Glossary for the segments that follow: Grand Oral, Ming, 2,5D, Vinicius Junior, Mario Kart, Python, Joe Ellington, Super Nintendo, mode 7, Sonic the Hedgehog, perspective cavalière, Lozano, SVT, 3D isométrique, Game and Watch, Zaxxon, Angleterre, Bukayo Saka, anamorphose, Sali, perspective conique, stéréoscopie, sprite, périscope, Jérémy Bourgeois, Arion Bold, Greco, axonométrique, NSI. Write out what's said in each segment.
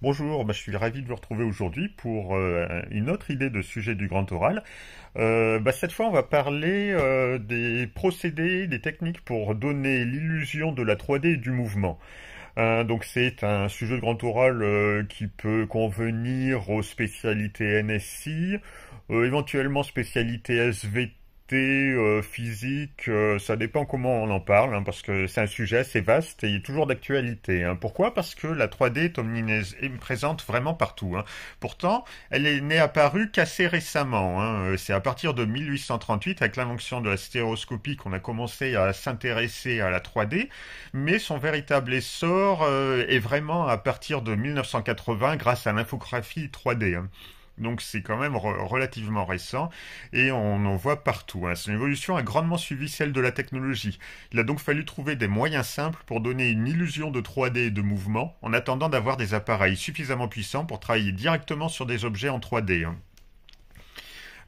Bonjour, je suis ravi de vous retrouver aujourd'hui pour une autre idée de sujet du Grand Oral. Cette fois, on va parler des procédés, des techniques pour donner l'illusion de la 3D et du mouvement. Donc c'est un sujet de Grand Oral qui peut convenir aux spécialités NSI, éventuellement spécialité SVT, physique, ça dépend comment on en parle, hein, parce que c'est un sujet assez vaste et il est toujours d'actualité. Hein. Pourquoi? Parce que la 3D est omniprésente vraiment partout. Hein. Pourtant, elle n'est apparue qu'assez récemment. Hein. C'est à partir de 1838, avec l'invention de la stéréoscopie, qu'on a commencé à s'intéresser à la 3D, mais son véritable essor est vraiment à partir de 1980 grâce à l'infographie 3D. Hein. Donc c'est quand même relativement récent et on en voit partout. Hein. Cette évolution a grandement suivi celle de la technologie. Il a donc fallu trouver des moyens simples pour donner une illusion de 3D et de mouvement en attendant d'avoir des appareils suffisamment puissants pour travailler directement sur des objets en 3D. Hein.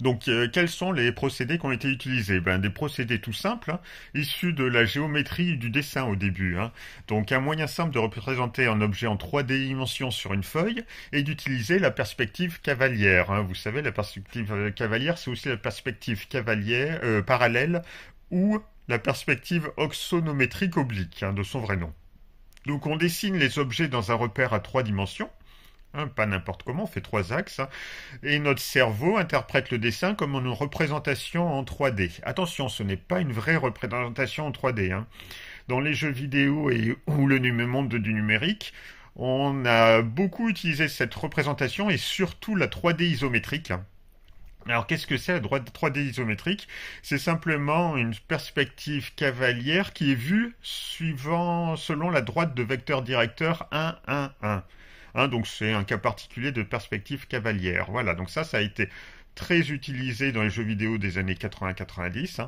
Donc, quels sont les procédés qui ont été utilisés? Des procédés tout simples, hein, issus de la géométrie et du dessin au début. Hein. Donc, un moyen simple de représenter un objet en 3D dimensions sur une feuille et d'utiliser la perspective cavalière. Hein. Vous savez, la perspective cavalière, c'est aussi la perspective cavalière parallèle ou la perspective axonométrique oblique, hein, de son vrai nom. Donc, on dessine les objets dans un repère à 3 dimensions. Hein, pas n'importe comment, on fait 3 axes, hein, et notre cerveau interprète le dessin comme une représentation en 3D. Attention, ce n'est pas une vraie représentation en 3D. Hein. Dans les jeux vidéo et ou le monde du numérique, on a beaucoup utilisé cette représentation et surtout la 3D isométrique. Hein. Alors qu'est-ce que c'est la 3D isométrique? C'est simplement une perspective cavalière qui est vue selon la droite de vecteur directeur 1, 1, 1. Hein, donc c'est un cas particulier de perspective cavalière. Voilà, donc ça a été très utilisé dans les jeux vidéo des années 80-90.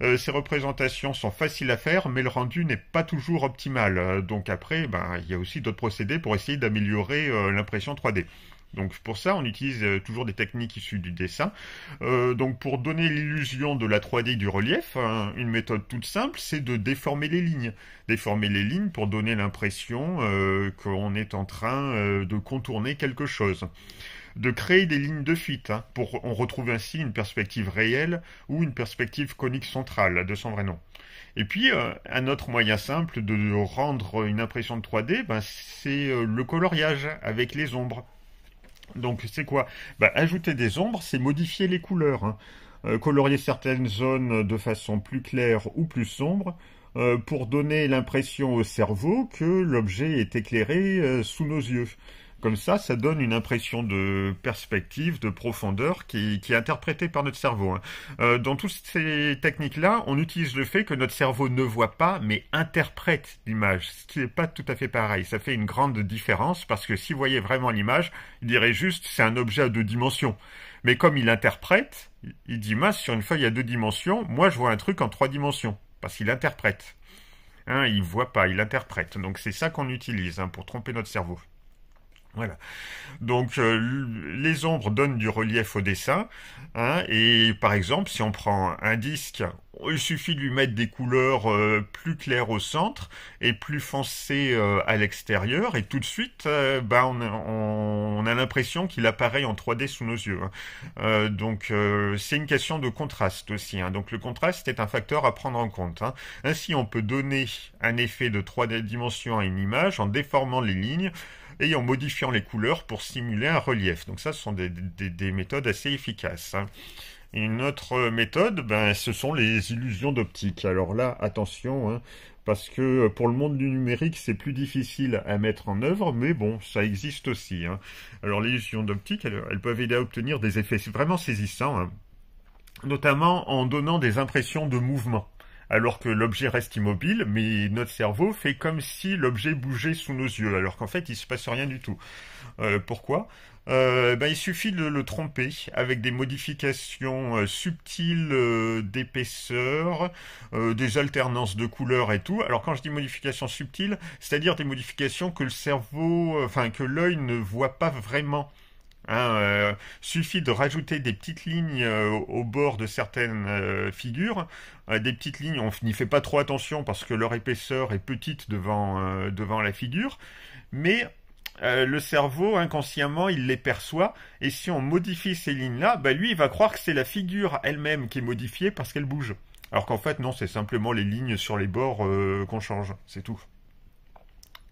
Hein. Ces représentations sont faciles à faire, mais le rendu n'est pas toujours optimal. Donc après, il y a aussi d'autres procédés pour essayer d'améliorer l'impression 3D. Donc pour ça, on utilise toujours des techniques issues du dessin. Donc pour donner l'illusion de la 3D du relief, hein, une méthode toute simple, c'est de déformer les lignes. Déformer les lignes pour donner l'impression qu'on est en train de contourner quelque chose. De créer des lignes de fuite. Hein, on retrouve ainsi une perspective réelle ou une perspective conique centrale, de son vrai nom. Et puis, un autre moyen simple de rendre une impression de 3D, c'est le coloriage avec les ombres. Donc c'est quoi? Ajouter des ombres, c'est modifier les couleurs, hein. Colorier certaines zones de façon plus claire ou plus sombre pour donner l'impression au cerveau que l'objet est éclairé sous nos yeux. Comme ça, ça donne une impression de perspective, de profondeur qui est interprétée par notre cerveau. Hein. Dans toutes ces techniques-là, on utilise le fait que notre cerveau ne voit pas, mais interprète l'image, ce qui n'est pas tout à fait pareil. Ça fait une grande différence, parce que s'il voyait vraiment l'image, il dirait juste « c'est un objet à 2 dimensions ». Mais comme il interprète, il dit « mince, sur une feuille à 2 dimensions, moi je vois un truc en 3 dimensions », parce qu'il interprète. Hein, il ne voit pas, il interprète. Donc c'est ça qu'on utilise, hein, pour tromper notre cerveau. Voilà. Donc les ombres donnent du relief au dessin, hein, et par exemple si on prend un disque, il suffit de lui mettre des couleurs plus claires au centre et plus foncées à l'extérieur, et tout de suite on a l'impression qu'il apparaît en 3D sous nos yeux. Hein. Donc c'est une question de contraste aussi. Hein. Donc le contraste est un facteur à prendre en compte. Hein. Ainsi on peut donner un effet de 3 dimensions à une image en déformant les lignes et en modifiant les couleurs pour simuler un relief. Donc ça, ce sont des méthodes assez efficaces. Hein. Une autre méthode, ce sont les illusions d'optique. Alors là, attention, hein, parce que pour le monde du numérique, c'est plus difficile à mettre en œuvre, mais bon, ça existe aussi. Hein. Alors les illusions d'optique, elles peuvent aider à obtenir des effets vraiment saisissants, hein, notamment en donnant des impressions de mouvement. Alors que l'objet reste immobile, mais notre cerveau fait comme si l'objet bougeait sous nos yeux, alors qu'en fait, il ne se passe rien du tout. Pourquoi ? Il suffit de le tromper avec des modifications subtiles d'épaisseur, des alternances de couleurs et tout. Alors quand je dis modifications subtiles, c'est-à-dire des modifications que le cerveau, que l'œil ne voit pas vraiment. Hein, suffit de rajouter des petites lignes au bord de certaines figures, des petites lignes, on n'y fait pas trop attention parce que leur épaisseur est petite devant la figure, mais le cerveau, inconsciemment, il les perçoit, et si on modifie ces lignes-là, bah, lui, il va croire que c'est la figure elle-même qui est modifiée parce qu'elle bouge. Alors qu'en fait, non, c'est simplement les lignes sur les bords qu'on change, c'est tout.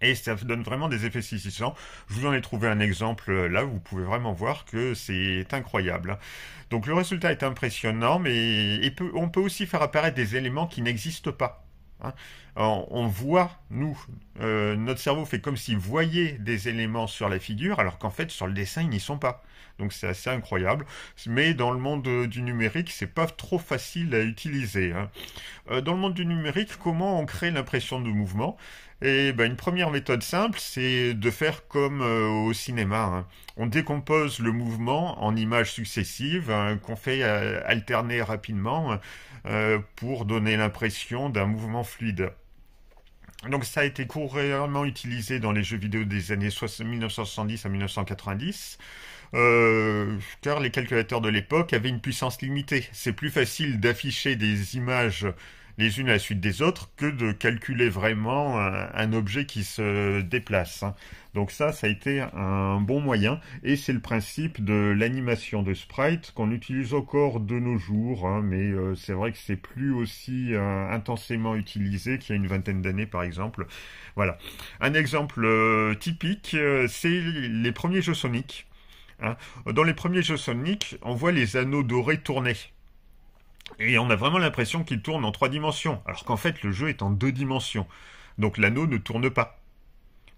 Et ça donne vraiment des effets saisissants. Je vous en ai trouvé un exemple là, vous pouvez vraiment voir que c'est incroyable. Donc le résultat est impressionnant, mais on peut aussi faire apparaître des éléments qui n'existent pas. Hein. Alors, on voit, nous, notre cerveau fait comme s'il voyait des éléments sur la figure, alors qu'en fait, sur le dessin, ils n'y sont pas. Donc c'est assez incroyable, mais dans le monde du numérique, c'est pas trop facile à utiliser. Hein. Dans le monde du numérique, comment on crée l'impression de mouvement? Et ben, une première méthode simple, c'est de faire comme au cinéma. Hein. On décompose le mouvement en images successives, hein, qu'on fait alterner rapidement pour donner l'impression d'un mouvement fluide. Donc ça a été couramment utilisé dans les jeux vidéo des années 1970 à 1990. Car les calculateurs de l'époque avaient une puissance limitée. C'est plus facile d'afficher des images les unes à la suite des autres que de calculer vraiment un objet qui se déplace. Donc ça a été un bon moyen, et c'est le principe de l'animation de sprite qu'on utilise encore de nos jours, hein, mais c'est vrai que c'est plus aussi intensément utilisé qu'il y a une vingtaine d'années par exemple. Voilà. Un exemple typique, c'est les premiers jeux Sonic. Hein. Dans les premiers jeux Sonic, on voit les anneaux dorés tourner. Et on a vraiment l'impression qu'ils tournent en 3 dimensions, alors qu'en fait le jeu est en 2 dimensions. Donc l'anneau ne tourne pas.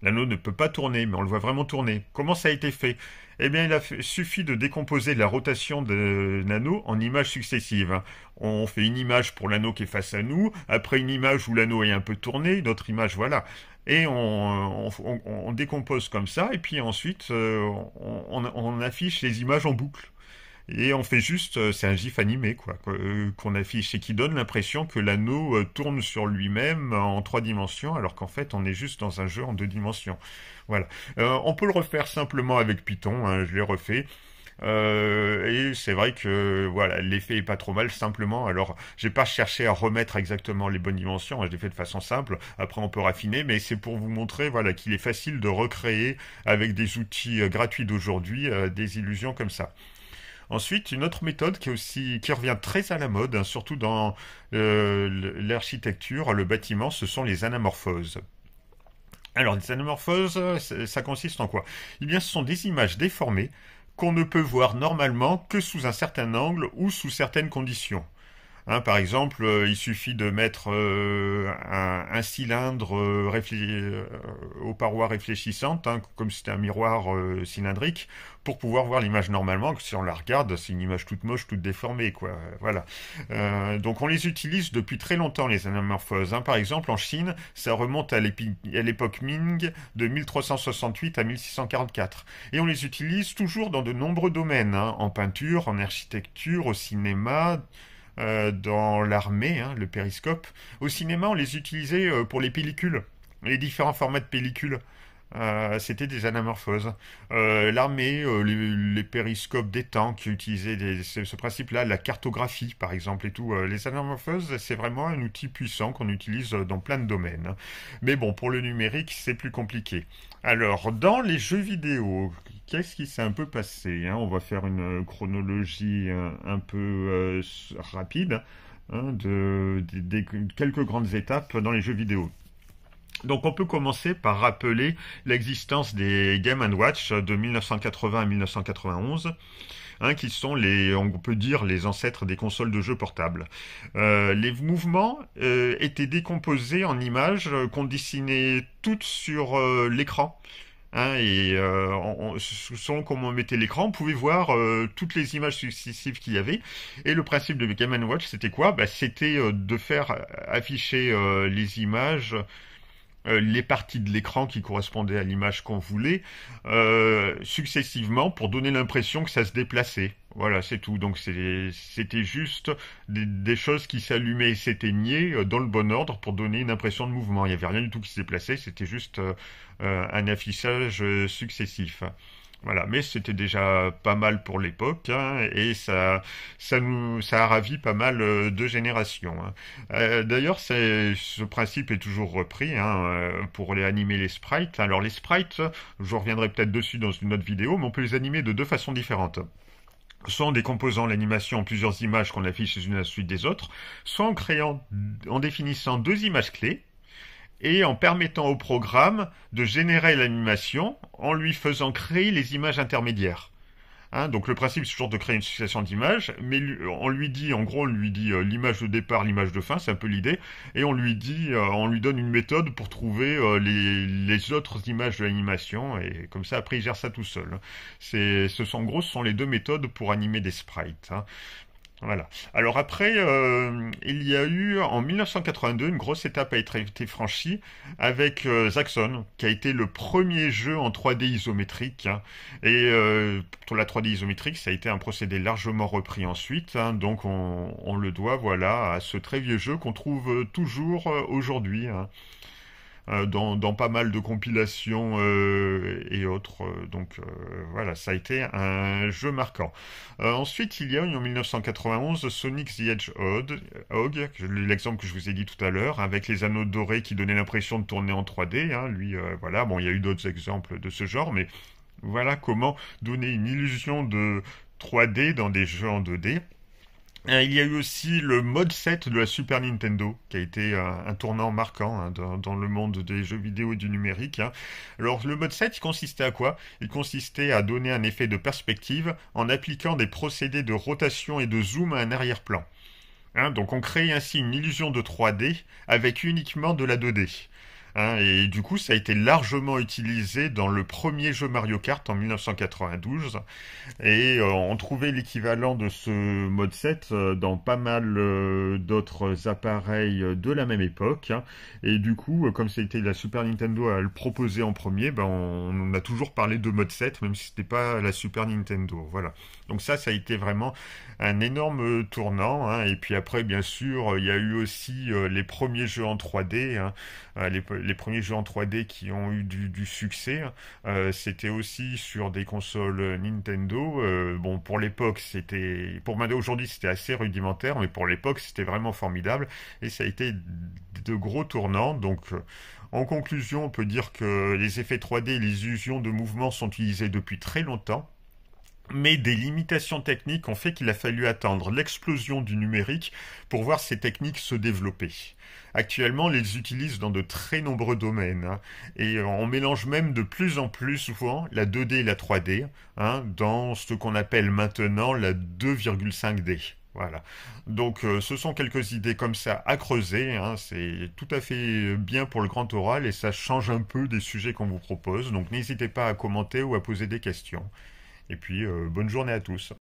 L'anneau ne peut pas tourner, mais on le voit vraiment tourner. Comment ça a été fait? Eh bien, il suffit de décomposer la rotation d'un anneau en images successives. On fait une image pour l'anneau qui est face à nous, après une image où l'anneau est un peu tourné, une autre image, voilà. Et on décompose comme ça, et puis ensuite, on affiche les images en boucle. Et on fait juste, c'est un gif animé, quoi, qu'on affiche et qui donne l'impression que l'anneau tourne sur lui-même en 3 dimensions, alors qu'en fait, on est juste dans un jeu en 2 dimensions. Voilà. On peut le refaire simplement avec Python, hein, je l'ai refait. Et c'est vrai que voilà, l'effet est pas trop mal simplement. Alors j'ai pas cherché à remettre exactement les bonnes dimensions, je l'ai fait de façon simple, après on peut raffiner, mais c'est pour vous montrer voilà, qu'il est facile de recréer avec des outils gratuits d'aujourd'hui des illusions comme ça. Ensuite, une autre méthode qui revient très à la mode, hein, surtout dans l'architecture, le bâtiment, ce sont les anamorphoses. Alors, les anamorphoses, ça consiste en quoi? Eh bien, ce sont des images déformées qu'on ne peut voir normalement que sous un certain angle ou sous certaines conditions. Hein, par exemple, il suffit de mettre un cylindre aux parois réfléchissantes, hein, comme si c'était un miroir cylindrique, pour pouvoir voir l'image normalement. Si on la regarde, c'est une image toute moche, toute déformée, quoi. Voilà. Donc on les utilise depuis très longtemps, les anamorphoses. Hein. Par exemple, en Chine, ça remonte à l'époque Ming, de 1368 à 1644. Et on les utilise toujours dans de nombreux domaines, hein, en peinture, en architecture, au cinéma... dans l'armée, hein, le périscope. Au cinéma, on les utilisait pour les pellicules, les différents formats de pellicules. C'était des anamorphoses. L'armée, les périscopes des tanks qui utilisaient ce principe-là, la cartographie par exemple et tout. Les anamorphoses, c'est vraiment un outil puissant qu'on utilise dans plein de domaines. Mais bon, pour le numérique, c'est plus compliqué. Alors, dans les jeux vidéo, qu'est-ce qui s'est un peu passé, hein? On va faire une chronologie un peu rapide, hein, de quelques grandes étapes dans les jeux vidéo. Donc on peut commencer par rappeler l'existence des Game and Watch de 1980 à 1991, hein, qui sont on peut dire, les ancêtres des consoles de jeux portables. Les mouvements étaient décomposés en images qu'on dessinait toutes sur l'écran. Hein, et selon comment on mettait l'écran, on pouvait voir toutes les images successives qu'il y avait. Et le principe de Game & Watch, c'était quoi? Bah, c'était de faire afficher les images, les parties de l'écran qui correspondaient à l'image qu'on voulait, successivement, pour donner l'impression que ça se déplaçait. Voilà, c'est tout. Donc c'était juste des choses qui s'allumaient et s'éteignaient dans le bon ordre pour donner une impression de mouvement. Il n'y avait rien du tout qui se déplaçait, c'était juste un affichage successif. Voilà, mais c'était déjà pas mal pour l'époque, hein, et ça a ravi pas mal de générations. Hein. D'ailleurs, ce principe est toujours repris hein, pour animer les sprites. Alors les sprites, je reviendrai peut-être dessus dans une autre vidéo, mais on peut les animer de deux façons différentes. Soit en décomposant l'animation en plusieurs images qu'on affiche les unes à la suite des autres, soit en définissant deux images clés, et en permettant au programme de générer l'animation en lui faisant créer les images intermédiaires. Hein, donc le principe c'est toujours de créer une succession d'images, mais on lui dit l'image de départ, l'image de fin, c'est un peu l'idée, et on lui donne une méthode pour trouver les autres images de l'animation, et comme ça après il gère ça tout seul. En gros, ce sont les deux méthodes pour animer des sprites. Hein. Voilà. Alors après, il y a eu en 1982 une grosse étape a été franchie avec Zaxxon, qui a été le premier jeu en 3D isométrique. Hein. Et pour la 3D isométrique, ça a été un procédé largement repris ensuite. Hein. Donc on le doit, voilà, à ce très vieux jeu qu'on trouve toujours aujourd'hui. Hein. Dans pas mal de compilations et autres. Donc voilà, ça a été un jeu marquant. Ensuite, il y a eu en 1991 Sonic the Hedgehog, l'exemple que je vous ai dit tout à l'heure, avec les anneaux dorés qui donnaient l'impression de tourner en 3D. Hein, lui, voilà, bon, il y a eu d'autres exemples de ce genre, mais voilà comment donner une illusion de 3D dans des jeux en 2D. Il y a eu aussi le mode 7 de la Super Nintendo, qui a été un tournant marquant hein, dans le monde des jeux vidéo et du numérique. Hein. Alors le mode 7, il consistait à quoi? Il consistait à donner un effet de perspective en appliquant des procédés de rotation et de zoom à un arrière-plan. Hein, donc on crée ainsi une illusion de 3D avec uniquement de la 2D. Hein, et du coup, ça a été largement utilisé dans le premier jeu Mario Kart en 1992. Et on trouvait l'équivalent de ce mode 7 dans pas mal d'autres appareils de la même époque. Hein. Et du coup, comme c'était la Super Nintendo à le proposer en premier, ben on a toujours parlé de mode 7, même si c'était pas la Super Nintendo. Voilà. Donc ça a été vraiment un énorme tournant. Hein. Et puis après, bien sûr, il y a eu aussi les premiers jeux en 3D. Hein, les premiers jeux en 3D qui ont eu du succès, c'était aussi sur des consoles Nintendo. Bon, pour l'époque, c'était... Pour Mando aujourd'hui, c'était assez rudimentaire, mais pour l'époque, c'était vraiment formidable. Et ça a été de gros tournants. Donc, en conclusion, on peut dire que les effets 3D et les illusions de mouvement sont utilisés depuis très longtemps. Mais des limitations techniques ont fait qu'il a fallu attendre l'explosion du numérique pour voir ces techniques se développer. Actuellement, on les utilise dans de très nombreux domaines. Hein, et on mélange même de plus en plus souvent la 2D et la 3D hein, dans ce qu'on appelle maintenant la 2,5D. Voilà. Donc ce sont quelques idées comme ça à creuser. Hein, c'est tout à fait bien pour le grand oral et ça change un peu des sujets qu'on vous propose. Donc n'hésitez pas à commenter ou à poser des questions. Et puis, bonne journée à tous.